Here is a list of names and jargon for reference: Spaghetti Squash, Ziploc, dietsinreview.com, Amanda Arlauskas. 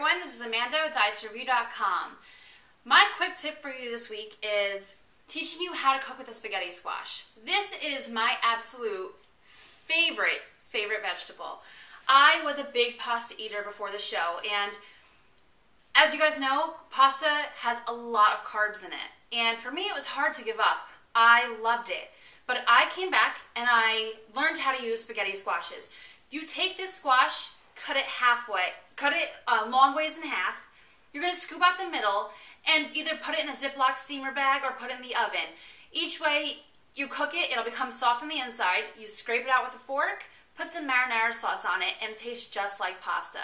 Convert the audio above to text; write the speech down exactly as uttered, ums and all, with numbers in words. everyone, this is Amanda with diets in review dot com. My quick tip for you this week is teaching you how to cook with a spaghetti squash. This is my absolute favorite, favorite vegetable. I was a big pasta eater before the show, and as you guys know, pasta has a lot of carbs in it, and for me it was hard to give up. I loved it, but I came back and I learned how to use spaghetti squashes. You take this squash, cut it halfway, cut it uh, long ways in half. You're going to scoop out the middle and either put it in a Ziploc steamer bag or put it in the oven. Each way you cook it, it'll become soft on the inside. You scrape it out with a fork, put some marinara sauce on it, and it tastes just like pasta.